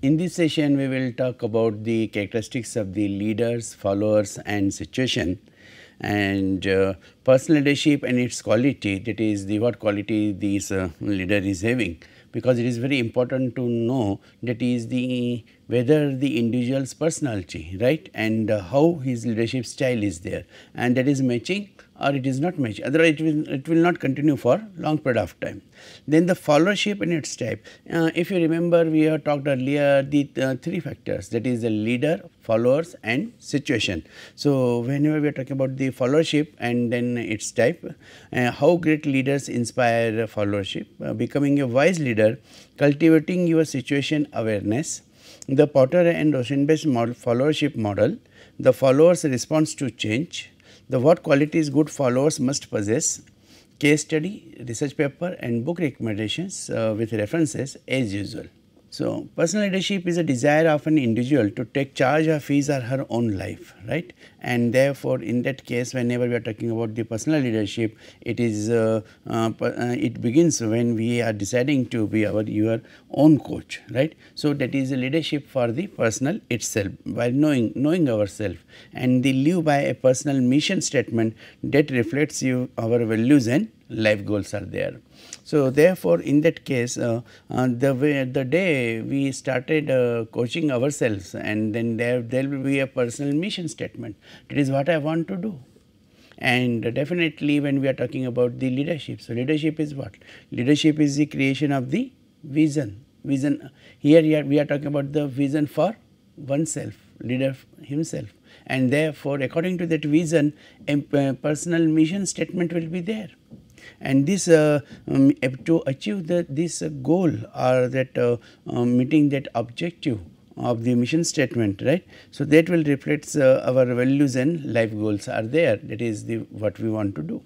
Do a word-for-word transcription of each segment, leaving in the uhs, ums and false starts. In this session, we will talk about the characteristics of the leaders, followers and situation, and uh, personal leadership and its quality, that is the what quality this uh, leader is having, because it is very important to know that is the whether the individual's personality, right, and uh, how his leadership style is there, and that is matching or it is not matching, otherwise it will, it will not continue for long period of time. Then the followership and its type. Uh, if you remember, we have talked earlier the uh, three factors, that is the leader, followers and situation. So, whenever we are talking about the followership and then its type, uh, how great leaders inspire followership, uh, becoming a wise leader, cultivating your situation awareness, the Potter and Ocean based model, followership model, the followers response to change, the what qualities good followers must possess, case study, research paper and book recommendations uh, with references as usual. So, personal leadership is a desire of an individual to take charge of his or her own life, right, and therefore, in that case whenever we are talking about the personal leadership, it is, uh, uh, it begins when we are deciding to be our, your own coach, right. So, that is a leadership for the personal itself, by knowing, knowing ourselves, and they live by a personal mission statement that reflects you, our values and life goals are there. So, therefore, in that case, uh, uh, the way, the day we started uh, coaching ourselves, and then there, there will be a personal mission statement, that is what I want to do. And definitely when we are talking about the leadership, so leadership is what? Leadership is the creation of the vision, vision, here, here we are talking about the vision for oneself, leader himself, and therefore, according to that vision, a personal mission statement will be there. And this uh, um, to achieve the, this uh, goal or that uh, uh, meeting that objective of the mission statement, right. So, that will reflect uh, our values and life goals are there, that is the what we want to do.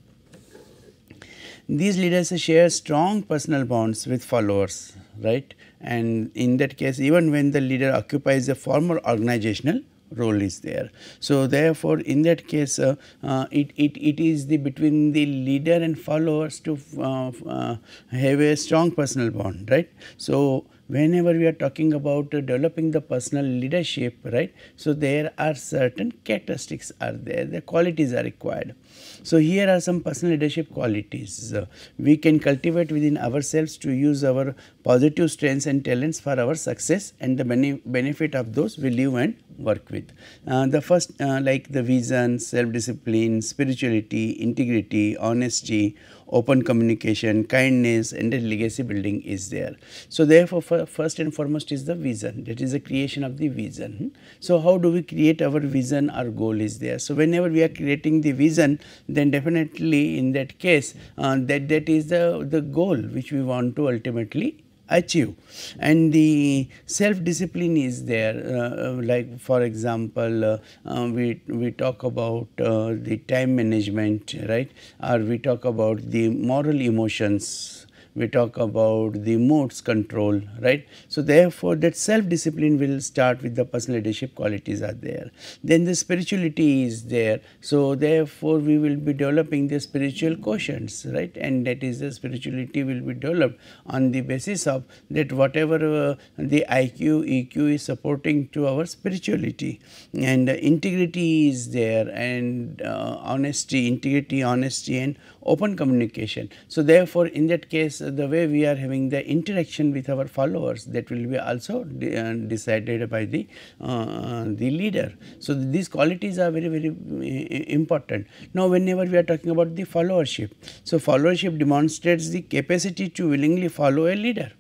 These leaders uh, share strong personal bonds with followers, right, and in that case even when the leader occupies a formal organizational role is there. So, therefore, in that case uh, uh, it, it, it is the between the leader and followers to uh, uh, have a strong personal bond, right. So, whenever we are talking about uh, developing the personal leadership, right, so there are certain characteristics are there, the qualities are required. So, here are some personal leadership qualities uh, we can cultivate within ourselves to use our positive strengths and talents for our success and the bene benefit of those we live and work with. Uh, the first uh, like the vision, self-discipline, spirituality, integrity, honesty, open communication, kindness and the legacy building is there. So, therefore, first and foremost is the vision, that is the creation of the vision. So, how do we create our vision, our goal is there. So, whenever we are creating the vision, then definitely in that case uh, that, that is the, the goal which we want to ultimately achieve, and the self discipline is there, uh, like for example uh, uh, we, we talk about uh, the time management, right, or we talk about the moral emotions, we talk about the moods control, right. So, therefore, that self discipline will start with the personal leadership qualities are there. Then the spirituality is there. So, therefore, we will be developing the spiritual quotients, right, and that is the spirituality will be developed on the basis of that whatever uh, the I Q, E Q is supporting to our spirituality, and uh, integrity is there, and uh, honesty, integrity, honesty and open communication. So, therefore, in that case the way we are having the interaction with our followers, that will be also de uh, decided by the, uh, the leader. So, these qualities are very very uh, important. Now, whenever we are talking about the followership, so followership demonstrates the capacity to willingly follow a leader.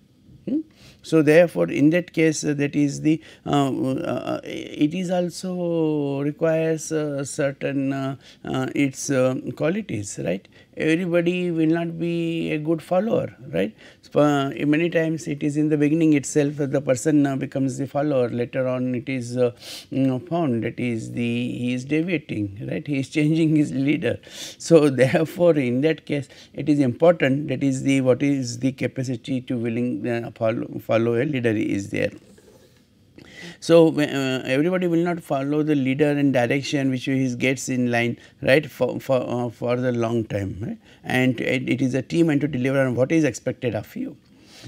Hmm? So, therefore, in that case uh, that is the uh, uh, it is also requires uh, certain uh, uh, its uh, qualities, right, everybody will not be a good follower, right? Uh, many times it is in the beginning itself that the person uh, becomes the follower. Later on it is uh, you know, found that is the he is deviating, right? He is changing his leader. So therefore, in that case, it is important that is the what is the capacity to willing uh, follow follow a leader is there. So, uh, everybody will not follow the leader and direction which he gets in line, right, for, for, uh, for the long time, right? And it, it is a team and to deliver on what is expected of you.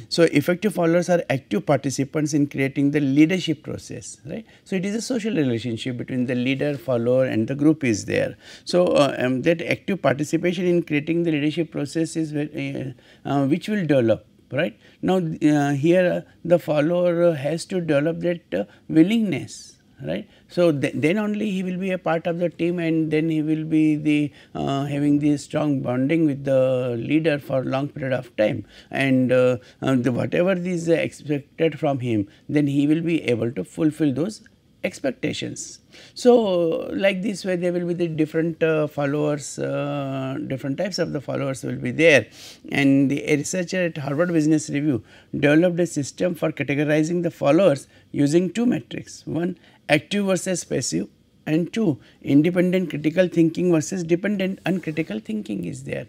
So, effective followers are active participants in creating the leadership process, right. So, it is a social relationship between the leader, follower and the group is there. So, uh, um, that active participation in creating the leadership process is very, uh, uh, which will develop. Right now, uh, here uh, the follower uh, has to develop that uh, willingness, right? So th then only he will be a part of the team, and then he will be the uh, having the strong bonding with the leader for long period of time, and uh, uh, the, whatever is expected from him, then he will be able to fulfill those expectations. So, like this way there will be the different uh, followers, uh, different types of the followers will be there, and the, a researcher at Harvard Business Review developed a system for categorizing the followers using two metrics, one active versus passive and two independent critical thinking versus dependent uncritical thinking is there.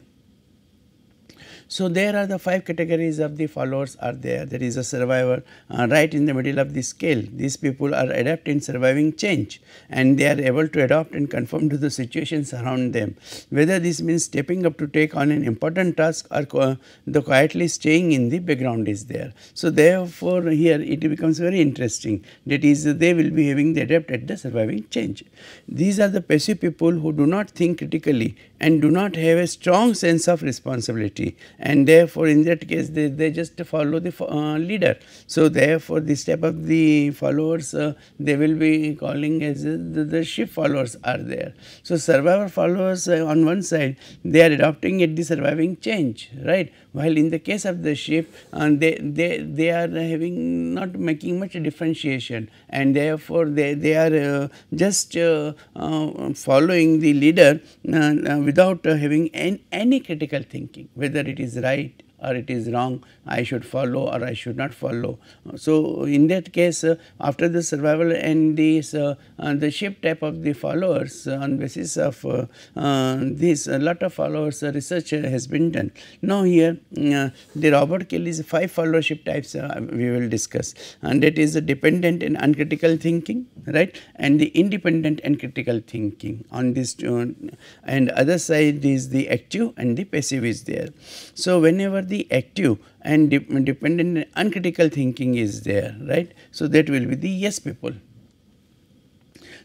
So, there are the five categories of the followers are there. There is a survivor uh, right in the middle of the scale. These people are adept in surviving change and they are able to adopt and conform to the situations around them. Whether this means stepping up to take on an important task or uh, the quietly staying in the background is there. So, therefore, here it becomes very interesting, that is uh, they will be having the adept at the surviving change. These are the passive people who do not think critically and do not have a strong sense of responsibility, and therefore in that case they, they just follow the uh, leader. So therefore this type of the followers uh, they will be calling as uh, the, the ship followers are there. So survivor followers uh, on one side they are adopting at the surviving change, right, while in the case of the ship uh, they, they, they are having not making much differentiation, and therefore they, they are uh, just uh, uh, following the leader uh, uh, without uh, having an, any critical thinking, whether it is right or it is wrong, I should follow or I should not follow. So, in that case uh, after the survival and this, uh, uh, the ship type of the followers uh, on basis of uh, uh, this a lot of followers uh, research has been done. Now, here uh, the Robert Kelly's five followership types uh, we will discuss, and that is the dependent and uncritical thinking, right, and the independent and critical thinking on this two, and other side is the active and the passive is there. So, whenever the active and de dependent and uncritical thinking is there, right. So, that will be the yes people.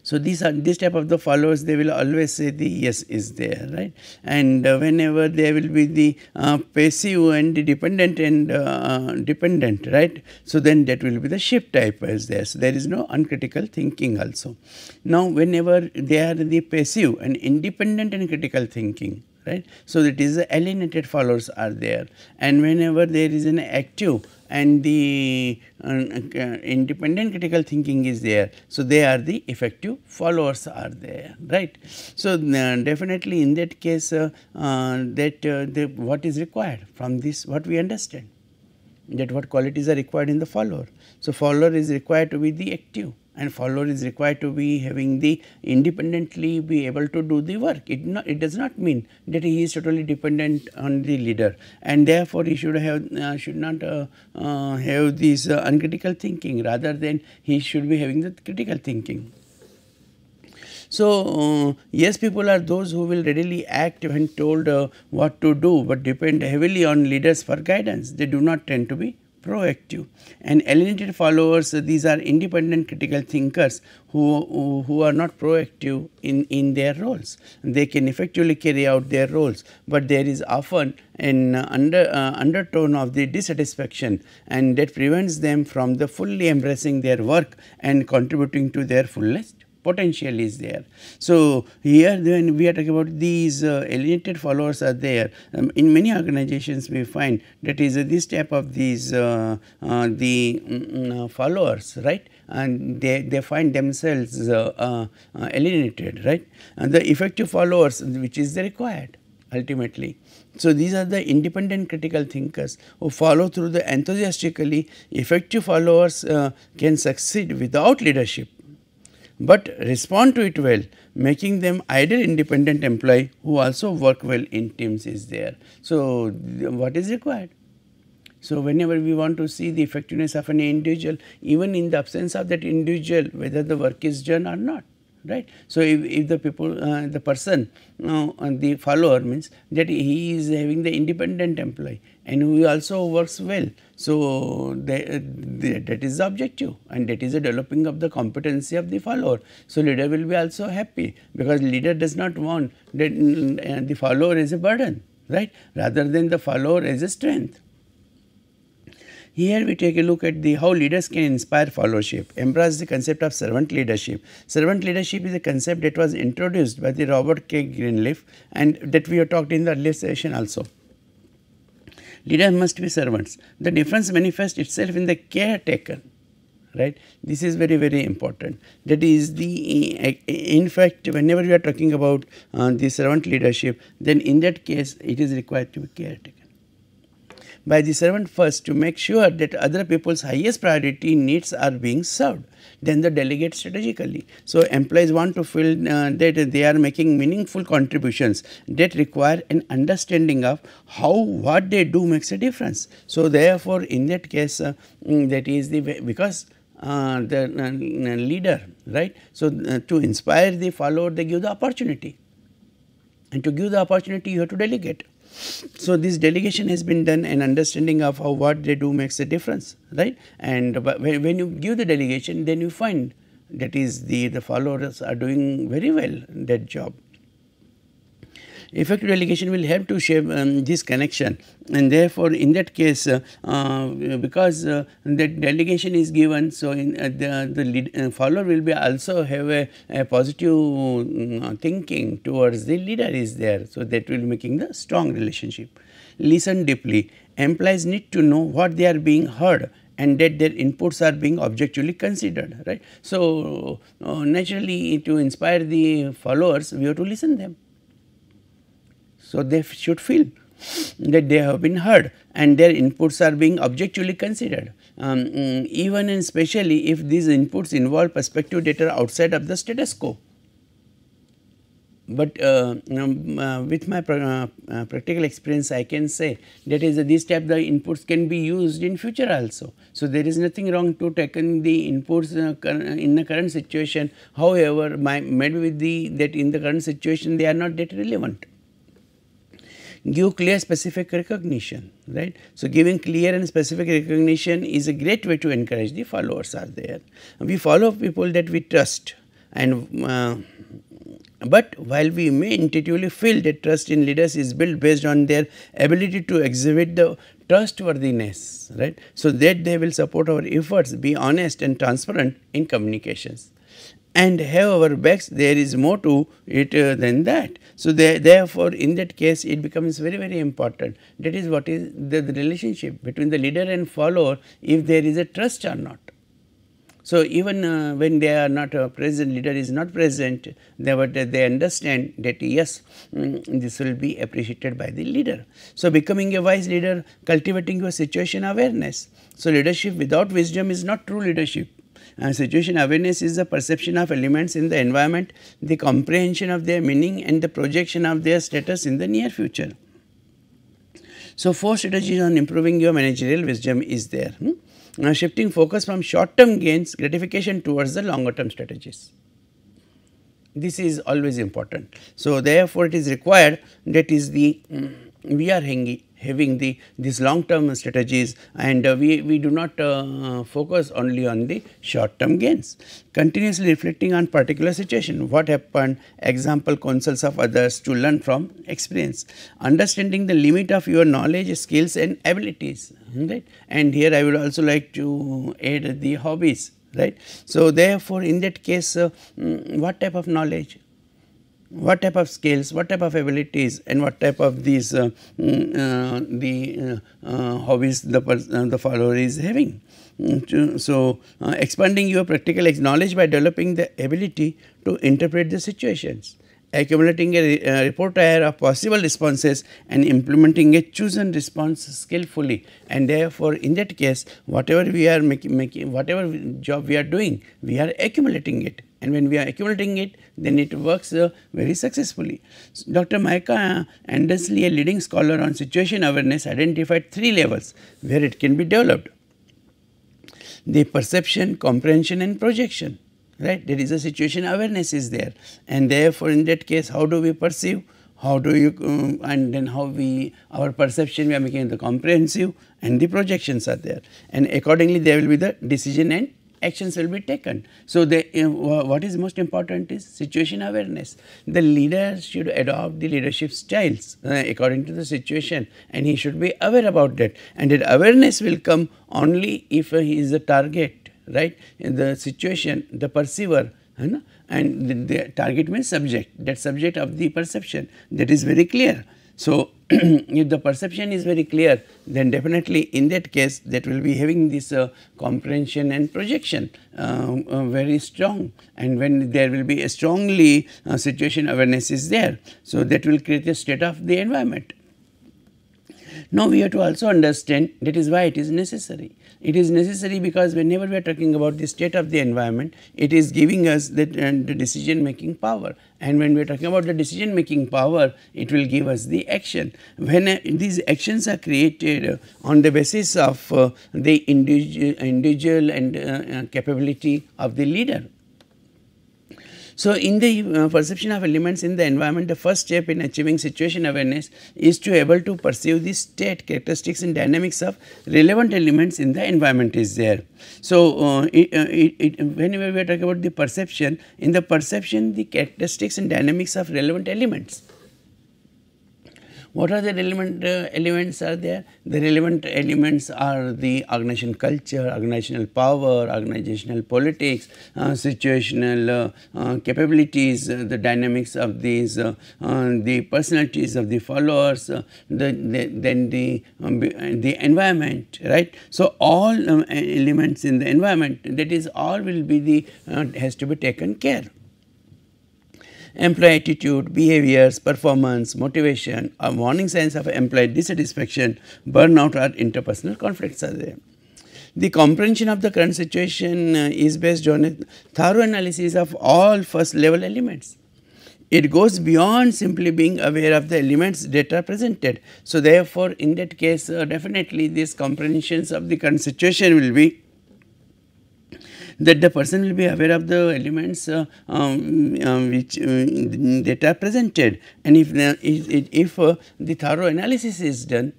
So, these are this type of the followers, they will always say the yes is there, right, and uh, whenever there will be the uh, passive and the dependent and uh, dependent, right. So, then that will be the ship type is there. So, there is no uncritical thinking also. Now, whenever they are the passive and independent and critical thinking, right. So, that is the alienated followers are there, and whenever there is an active and the uh, uh, independent critical thinking is there. So, they are the effective followers are there, right. So, uh, definitely in that case uh, uh, that uh, the, what is required from this, what we understand that what qualities are required in the follower. So, follower is required to be the active, and follower is required to be having the independently be able to do the work. It, not, it does not mean that he is totally dependent on the leader, and therefore he should have uh, should not uh, uh, have this uh, uncritical thinking, rather than he should be having the critical thinking. So, uh, yes people are those who will readily act when told uh, what to do, but depend heavily on leaders for guidance. They do not tend to be proactive. And alienated followers, uh, these are independent critical thinkers who, who, who are not proactive in, in their roles. They can effectively carry out their roles, but there is often an uh, under, uh, undertone of the dissatisfaction, and that prevents them from the fully embracing their work and contributing to their fullest potential is there. So, here when we are talking about these uh, alienated followers are there, um, in many organizations we find that is uh, this type of these uh, uh, the um, uh, followers, right, and they, they find themselves uh, uh, alienated, right, and the effective followers which is the required. ultimately. So these are the independent critical thinkers who follow through the enthusiastically. Effective followers uh, can succeed without leadership, but respond to it well, making them ideal independent employee who also work well in teams is there. So what is required? So whenever we want to see the effectiveness of an individual, even in the absence of that individual, whether the work is done or not, right? So if, if the people, uh, the person, uh, the follower means that he is having the independent employee and who also works well. So the, uh, the, that is the objective, and that is the developing of the competency of the follower. So leader will be also happy, because leader does not want that uh, the follower is a burden, right? Rather than the follower as a strength. Here we take a look at the how leaders can inspire followership. Embrace the concept of servant leadership. Servant leadership is a concept that was introduced by the Robert K. Greenleaf, and that we have talked in the earlier session also. Leaders must be servants. The difference manifests itself in the caretaker, right? This is very, very important. That is the, in fact, whenever we are talking about uh, the servant leadership, then in that case it is required to be caretaker by the servant first, to make sure that other people's highest priority needs are being served, then the delegate strategically. So employees want to feel uh, that they are making meaningful contributions that require an understanding of how what they do makes a difference. So therefore in that case, uh, that is the way, because uh, the uh, leader, right? So uh, to inspire the follower, they give the opportunity, and to give the opportunity you have to delegate. So this delegation has been done, and understanding of how what they do makes a difference, right? And when you give the delegation, then you find that is the, the followers are doing very well that job. Effective delegation will help to shape um, this connection, and therefore in that case, uh, uh, because uh, that delegation is given, so in, uh, the, the lead, uh, follower will be also have a, a positive uh, thinking towards the leader is there. So that will making the strong relationship. Listen deeply. Employees need to know what they are being heard, and that their inputs are being objectively considered, right? So uh, naturally, to inspire the followers, we have to listen them. So they should feel that they have been heard and their inputs are being objectively considered, um, even and especially if these inputs involve perspectives that are outside of the status quo. But uh, um, uh, with my pr uh, uh, practical experience, I can say that is uh, these type the inputs can be used in future also. So there is nothing wrong to taking the inputs uh, in the current situation. However, my, maybe with the that in the current situation they are not that relevant. Give clear specific recognition, right? So giving clear and specific recognition is a great way to encourage the followers are there. We follow people that we trust, and uh, but while we may intuitively feel that trust in leaders is built based on their ability to exhibit the trustworthiness, right? So that they will support our efforts, be honest and transparent in communications, and have our backs. There is more to it uh, than that. So they, therefore in that case it becomes very, very important. That is what is the, the relationship between the leader and follower, if there is a trust or not. So even uh, when they are not uh, present, leader is not present, they, but they understand that yes, um, this will be appreciated by the leader. So becoming a wise leader, cultivating your situation awareness. So leadership without wisdom is not true leadership. Uh, situation awareness is the perception of elements in the environment, the comprehension of their meaning, and the projection of their status in the near future. So four strategies on improving your managerial wisdom is there. Hmm? Now shifting focus from short-term gains, gratification towards the longer-term strategies. This is always important. So therefore it is required that is the um, we are hanging. having the these long term strategies, and uh, we, we do not uh, focus only on the short term gains. Continuously reflecting on particular situation, what happened, example, consults of others to learn from experience. Understanding the limit of your knowledge, skills and abilities, right? And here I would also like to add the hobbies, right? So therefore in that case, uh, what type of knowledge, what type of skills, what type of abilities, and what type of these uh, uh, the uh, uh, hobbies the uh, the follower is having. So uh, expanding your practical knowledge by developing the ability to interpret the situations accumulating a uh, repertoire of possible responses and implementing a chosen response skillfully, and therefore in that case whatever we are making, making whatever job we are doing, we are accumulating it, and when we are accumulating it, then it works uh, very successfully. So, Doctor Michael Anderson, a leading scholar on situation awareness, identified three levels where it can be developed: the perception, comprehension and projection. Right, there is a situation awareness is there, and therefore in that case how do we perceive, how do you um, and then how we our perception we are making the comprehensive, and the projections are there, and accordingly there will be the decision and actions will be taken. So, the uh, what is most important is situation awareness. The leader should adopt the leadership styles uh, according to the situation, and he should be aware about that, and that awareness will come only if uh, he is the target. Right, in the situation, the perceiver, you know, and the, the target means subject, that subject of the perception, that is very clear. So, if the perception is very clear, then definitely in that case that will be having this uh, comprehension and projection uh, uh, very strong, and when there will be a strongly uh, situation awareness is there, so that will create a state of the environment. Now, we have to also understand that is why it is necessary. It is necessary because whenever we are talking about the state of the environment, it is giving us that uh, the decision making power, and when we are talking about the decision making power, it will give us the action. When uh, these actions are created uh, on the basis of uh, the individual, individual and uh, uh, capability of the leader. So, in the uh, perception of elements in the environment, the first step in achieving situation awareness is to able to perceive the state, characteristics and dynamics of relevant elements in the environment is there. So, uh, it, uh, it, it, whenever we are talking about the perception, in the perception the characteristics and dynamics of relevant elements. What are the relevant uh, elements are there? The relevant elements are the organization culture, organizational power, organizational politics, uh, situational uh, uh, capabilities, uh, the dynamics of these, uh, uh, the personalities of the followers, uh, the, the, then the, um, the environment, right. So, all um, elements in the environment, that is all will be the, uh, has to be taken care of. Employee attitude, behaviors, performance, motivation, or warning signs of employee dissatisfaction, burnout or interpersonal conflicts are there. The comprehension of the current situation uh, is based on a thorough analysis of all first level elements. It goes beyond simply being aware of the elements that are presented. So, therefore, in that case uh, definitely these comprehensions of the current situation will be that the person will be aware of the elements uh, um, uh, which uh, that are presented, and if uh, if, if uh, the thorough analysis is done,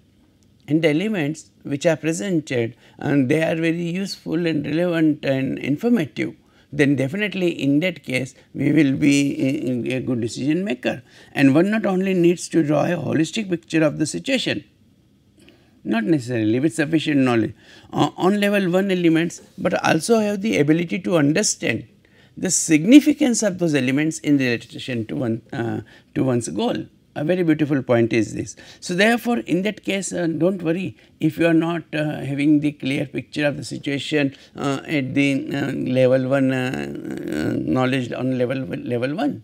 and the elements which are presented and they are very useful and relevant and informative, then definitely in that case we will be a, a good decision maker. And one not only needs to draw a holistic picture of the situation, not necessarily with sufficient knowledge uh, on level one elements, but also have the ability to understand the significance of those elements in relation to one uh, to one's goal. A very beautiful point is this. So, therefore, in that case uh, do not worry if you are not uh, having the clear picture of the situation uh, at the uh, level one uh, uh, knowledge on level level one,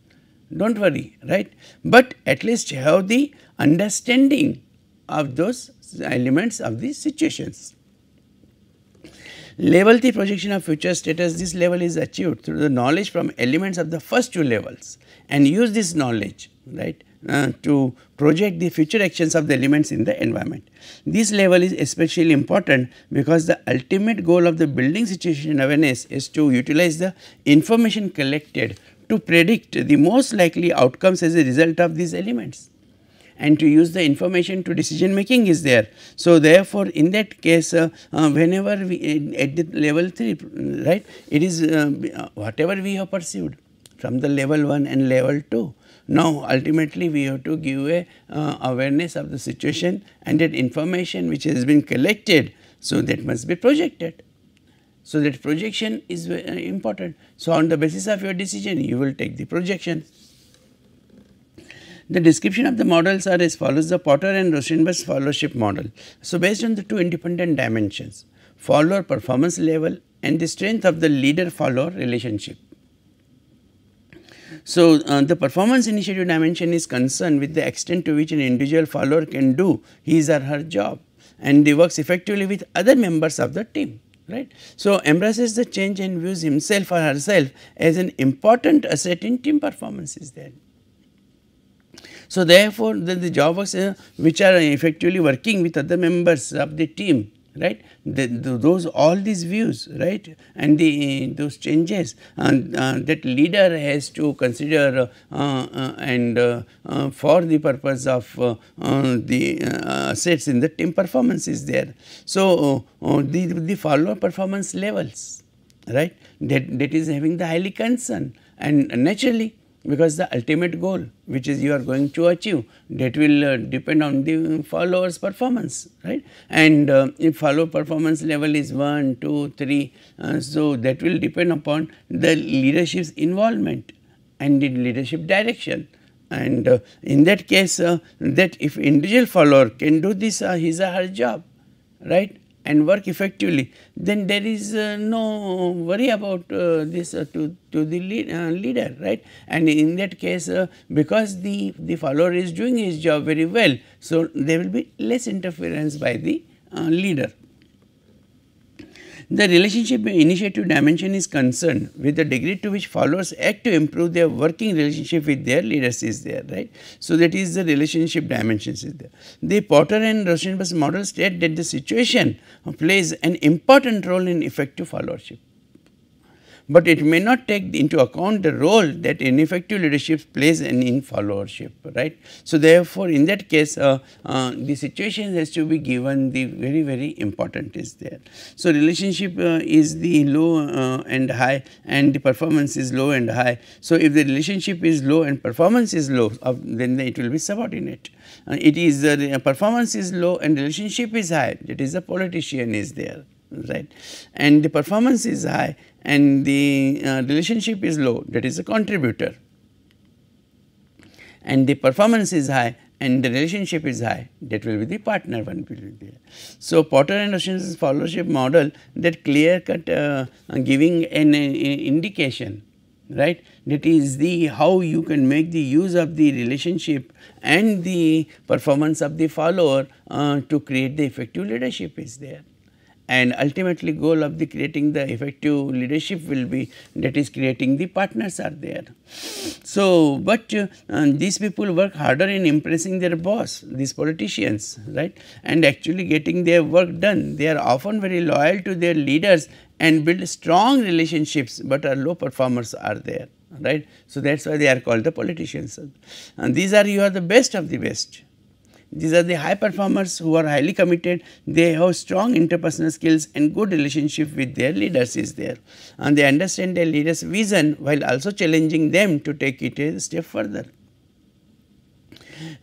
do not worry, right, but at least have the understanding of those elements of these situations. Level the projection of future status. This level is achieved through the knowledge from elements of the first two levels, and use this knowledge, right, uh, to project the future actions of the elements in the environment. This level is especially important because the ultimate goal of the building situation awareness is to utilize the information collected to predict the most likely outcomes as a result of these elements, and to use the information to decision making is there. So, therefore, in that case uh, uh, whenever we uh, at the level three, right, it is uh, whatever we have perceived from the level one and level two. Now, ultimately we have to give a uh, awareness of the situation, and that information which has been collected, so that must be projected. So, that projection is uh, important. So, on the basis of your decision you will take the projection. The description of the models are as follows: the Potter and Rousseau followership model. So, based on the two independent dimensions, follower performance level and the strength of the leader follower relationship. So, uh, the performance initiative dimension is concerned with the extent to which an individual follower can do his or her job, and they works effectively with other members of the team, right. So, embraces the change and views himself or herself as an important asset in team performance is there. So, therefore, the, the job works uh, which are effectively working with other members of the team, right, the, the, those all these views, right, and the those changes and uh, that leader has to consider uh, uh, and uh, uh, for the purpose of uh, uh, the uh, assets in the team performance is there. So, uh, the, the follower performance levels, right, that, that is having the highly concern, and naturally because the ultimate goal which is you are going to achieve, that will uh, depend on the followers performance, right, and uh, if follower performance level is one, two, three, uh, so that will depend upon the leadership's involvement and the leadership direction, and uh, in that case uh, that if individual follower can do this uh, his or her job, right, and work effectively, then there is uh, no worry about uh, this uh, to, to the lead, uh, leader, right. And in that case, uh, because the, the follower is doing his job very well, so there will be less interference by the uh, leader. The relationship initiative dimension is concerned with the degree to which followers act to improve their working relationship with their leaders is there, right. So, that is the relationship dimensions is there. The Porter and Rousseau model state that the situation plays an important role in effective followership, but it may not take into account the role that ineffective leadership plays in, in followership, right. So, therefore, in that case uh, uh, the situation has to be given the very very important is there. So, relationship uh, is the low uh, and high, and the performance is low and high. So, if the relationship is low and performance is low, uh, then it will be subordinate. Uh, it is the uh, performance is low and relationship is high, that is the politician is there, right, and the performance is high and the uh, relationship is low, that is a contributor, and the performance is high and the relationship is high, that will be the partner one will be there. So, Potter and Ocean's followership model that clear cut uh, giving an, an indication, right, that is the how you can make the use of the relationship and the performance of the follower uh, to create the effective leadership is there. And ultimately goal of the creating the effective leadership will be, that is creating the partners are there. So, but uh, these people work harder in impressing their boss, these politicians, right, and actually getting their work done. They are often very loyal to their leaders and build strong relationships, but are low performers are there, right. So, that is why they are called the politicians, and these are you are the best of the best. These are the high performers who are highly committed, they have strong interpersonal skills and good relationship with their leaders is there, and they understand their leaders vision while also challenging them to take it a step further.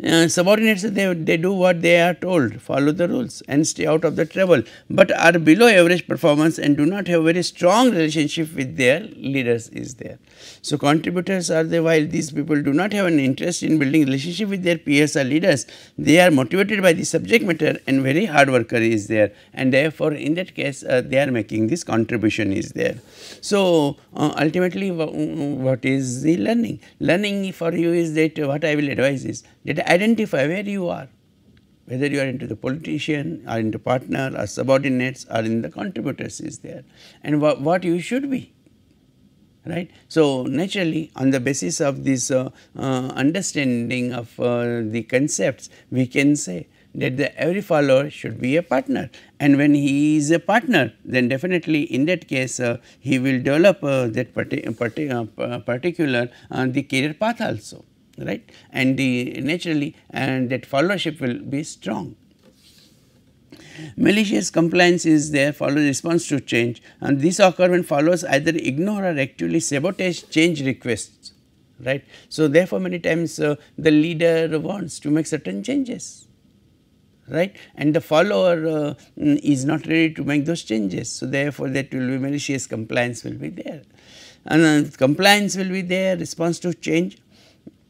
Uh, subordinates, they, they do what they are told, follow the rules and stay out of the trouble, but are below average performance and do not have very strong relationship with their leaders is there. So, contributors are there, while these people do not have an interest in building relationship with their peers or leaders, they are motivated by the subject matter and very hard worker is there, and therefore, in that case uh, they are making this contribution is there. So, uh, ultimately what is the learning? Learning for you is that what I will advise is that identify where you are, whether you are into the politician or into partner or subordinates or in the contributors is there, and wh what you should be, right. So, naturally on the basis of this uh, uh, understanding of uh, the concepts, we can say that the every follower should be a partner, and when he is a partner, then definitely in that case uh, he will develop uh, that parti parti uh, particular uh, the career path also, right, and the naturally and that followership will be strong. Malicious compliance is there, follows response to change, and this occurs when followers either ignore or actively sabotage change requests, right. So, therefore, many times uh, the leader wants to make certain changes, right, and the follower uh, is not ready to make those changes. So, therefore, that will be malicious compliance will be there, and uh, compliance will be there, response to change,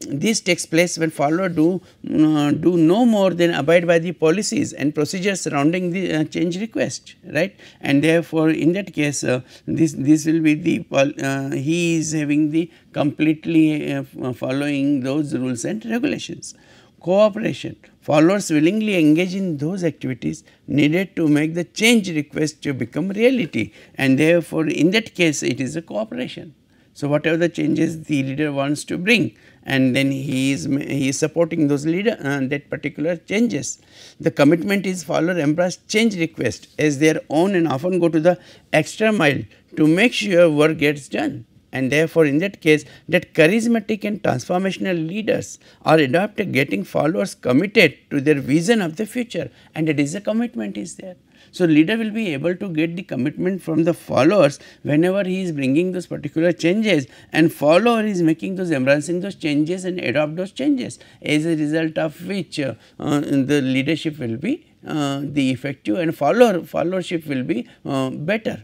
this takes place when followers do, uh, do no more than abide by the policies and procedures surrounding the uh, change request, right. And therefore, in that case uh, this, this will be the, uh, he is having the completely uh, following those rules and regulations. Cooperation, followers willingly engage in those activities needed to make the change request to become reality, and therefore, in that case it is a cooperation. So, whatever the changes the leader wants to bring, and then he is, he is supporting those leader uh, that particular changes. The commitment is follower embrace change request as their own and often go to the extra mile to make sure work gets done. And therefore, in that case that charismatic and transformational leaders are adept at getting followers committed to their vision of the future, and that is a commitment is there. So, leader will be able to get the commitment from the followers whenever he is bringing those particular changes, and follower is making those, embracing those changes and adopt those changes, as a result of which uh, uh, the leadership will be uh, the effective and follower followership will be uh, better.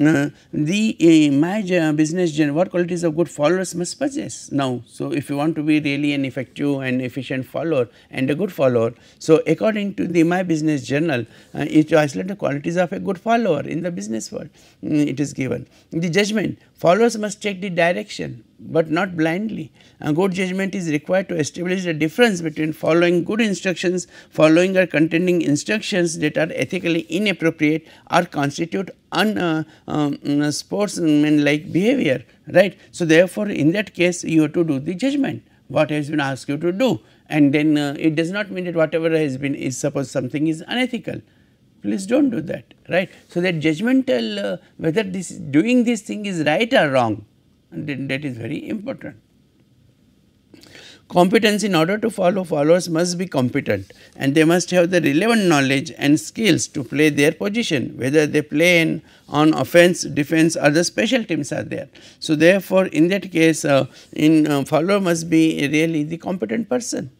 Uh, the uh, my uh, business journey, what qualities of good followers must possess now. So, if you want to be really an effective and efficient follower and a good follower. So, according to the My Business Journal, uh, it isolates the qualities of a good follower in the business world. Mm, it is given. The judgment, followers must check the direction, but not blindly. Uh, good judgment is required to establish the difference between following good instructions, following or containing instructions that are ethically inappropriate or constitute un uh, um, uh, sportsman-like behavior, right. So, therefore, in that case you have to do the judgment, what has been asked you to do, and then uh, it does not mean that whatever has been is, suppose something is unethical, please do not do that, right. So, that judgmental uh, whether this doing this thing is right or wrong, That, that is very important. Competence, in order to follow, followers must be competent, and they must have the relevant knowledge and skills to play their position, whether they play in, on offense, defense or the special teams are there. So, therefore, in that case uh, in uh, follower must be really the competent person.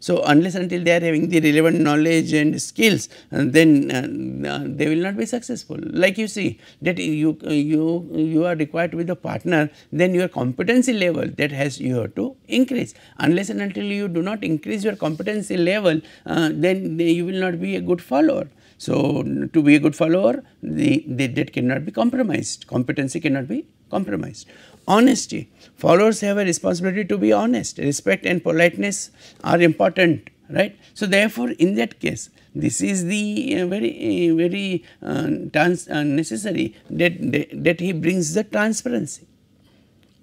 So, unless until they are having the relevant knowledge and skills, and then uh, they will not be successful. Like you see that you, you, you are required to be the partner, then your competency level that has you have to increase. Unless and until you do not increase your competency level, uh, then you will not be a good follower. So, to be a good follower, the, the that cannot be compromised, competency cannot be compromised. Honesty, followers have a responsibility to be honest, respect and politeness are important, right. So, therefore, in that case this is the uh, very uh, very uh, trans uh, necessary that, that, that he brings the transparency.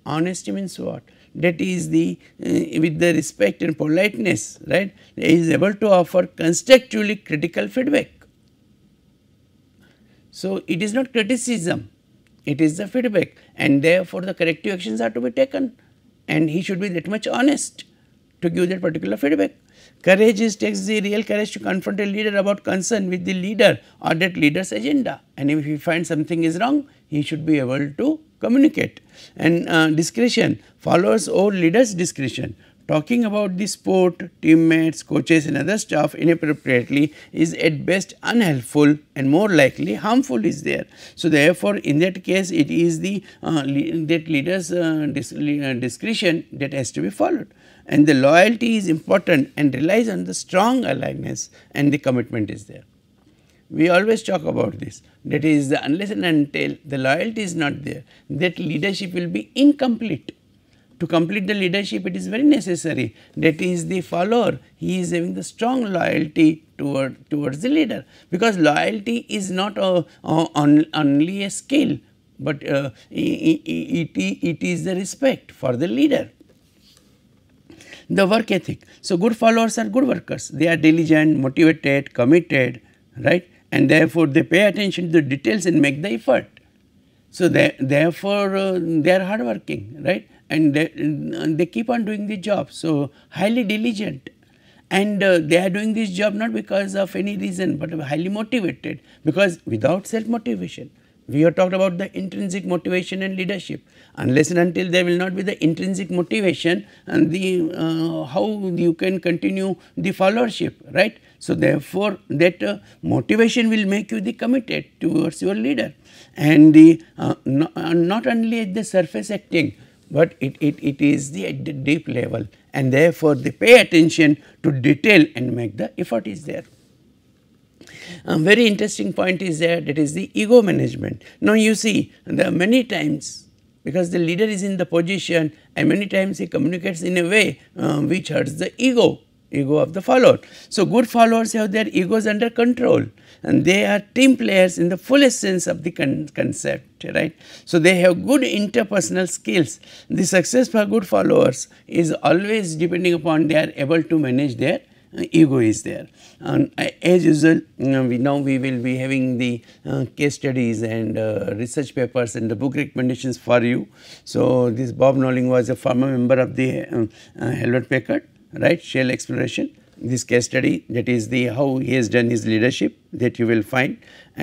Honesty means what? That is the uh, with the respect and politeness, right, he is able to offer constructively critical feedback. So, it is not criticism, it is the feedback, and therefore, the corrective actions are to be taken, and he should be that much honest to give that particular feedback. Courage is, takes the real courage to confront a leader about concern with the leader or that leader's agenda, and if he finds something is wrong, he should be able to communicate. And uh, discretion, followers or leaders discretion. Talking about the sport, teammates, coaches and other staff inappropriately is at best unhelpful and more likely harmful is there. So, therefore, in that case it is the uh, le that leader's uh, dis uh, discretion that has to be followed, and the loyalty is important and relies on the strong aliveness and the commitment is there. We always talk about this, that is the unless and until the loyalty is not there, that leadership will be incomplete. To complete the leadership, it is very necessary that is the follower, he is having the strong loyalty toward towards the leader, because loyalty is not a, a, on, only a skill, but uh, it, it, it is the respect for the leader. The work ethic, so good followers are good workers, they are diligent, motivated, committed, right, and therefore, they pay attention to the details and make the effort. So, they, therefore, uh, they are hard working, right. And they, and they keep on doing the job. So, highly diligent, and uh, they are doing this job not because of any reason, but highly motivated, because without self motivation, we have talked about the intrinsic motivation and leadership. Unless and until there will not be the intrinsic motivation, and the uh, how you can continue the followership, right. So, therefore, that uh, motivation will make you the committed towards your leader, and the uh, no, uh, not only at the surface acting, but it, it, it is the, at the deep level, and therefore they pay attention to detail and make the effort is there. A very interesting point is there, that is the ego management. Now you see, there are many times, because the leader is in the position and many times he communicates in a way uh, which hurts the ego, ego of the follower. So good followers have their egos under control, and they are team players in the fullest sense of the con concept, right. So they have good interpersonal skills. The success for good followers is always depending upon they are able to manage their Uh, ego is there. And uh, as usual, you know, we now we will be having the uh, case studies and uh, research papers and the book recommendations for you. So this Bob Knowling was a former member of the uh, uh, Hewlett Packard, right, Shell Exploration. This case study, that is the how he has done his leadership, that you will find,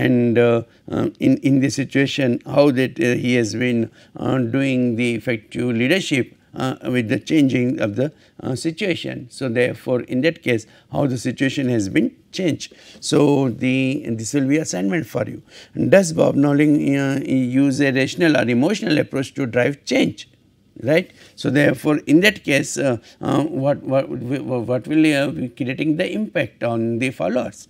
and uh, uh, in in this situation how that uh, he has been uh, doing the effective leadership Uh, with the changing of the uh, situation. So therefore, in that case, how the situation has been changed. So the this will be assignment for you. Does Bob Knowling uh, use a rational or emotional approach to drive change? Right. So therefore, in that case, uh, uh, what what what will uh, be creating the impact on the followers?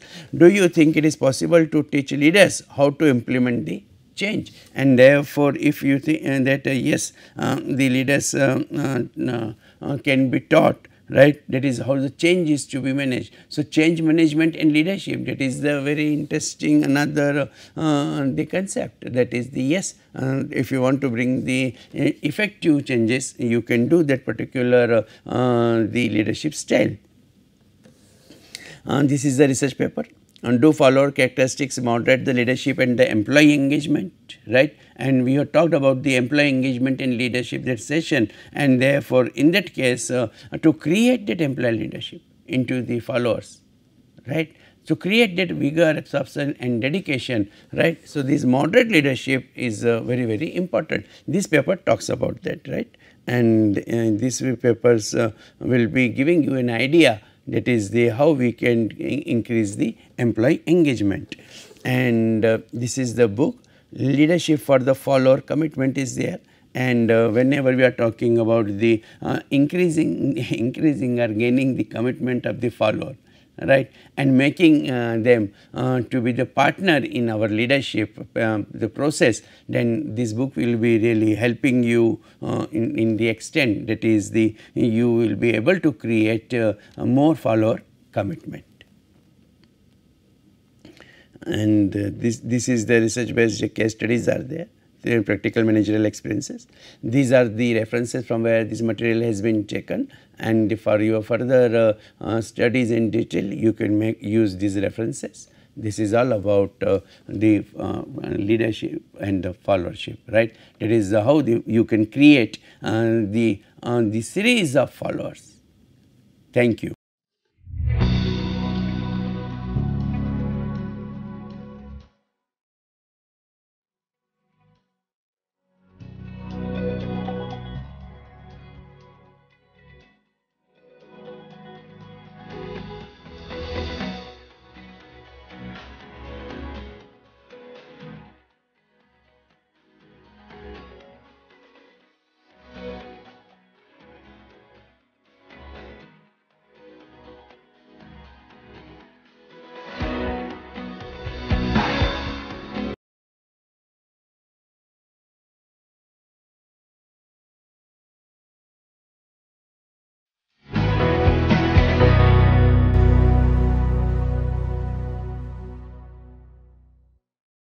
Do you think it is possible to teach leaders how to implement the change? And therefore, if you think uh, that uh, yes, uh, the leaders uh, uh, uh, can be taught, right, that is how the change is to be managed. So change management and leadership, that is the very interesting another uh, the concept, that is the yes, uh, if you want to bring the effective changes, you can do that particular uh, uh, the leadership style. Uh, this is the research paper. And do follower characteristics moderate the leadership and the employee engagement, right? And we have talked about the employee engagement and leadership that session, and therefore in that case uh, to create that employee leadership into the followers, right? To create that vigor, absorption and dedication, right? So this moderate leadership is uh, very, very important. This paper talks about that, right? And uh, these papers uh, will be giving you an idea, that is the how we can increase the employee engagement. And uh, this is the book, Leadership for the Follower, commitment is there. And uh, whenever we are talking about the uh, increasing, increasing or gaining the commitment of the follower, right, and making uh, them uh, to be the partner in our leadership, uh, the process, then this book will be really helping you uh, in, in the extent, that is the you will be able to create uh, a more follower commitment. And uh, this, this is the research based case studies are there, their practical managerial experiences. These are the references from where this material has been taken, and for your further uh, uh, studies in detail, you can make use these references. This is all about uh, the uh, leadership and the followership, right? That is how the, you can create uh, the, uh, the series of followers. Thank you.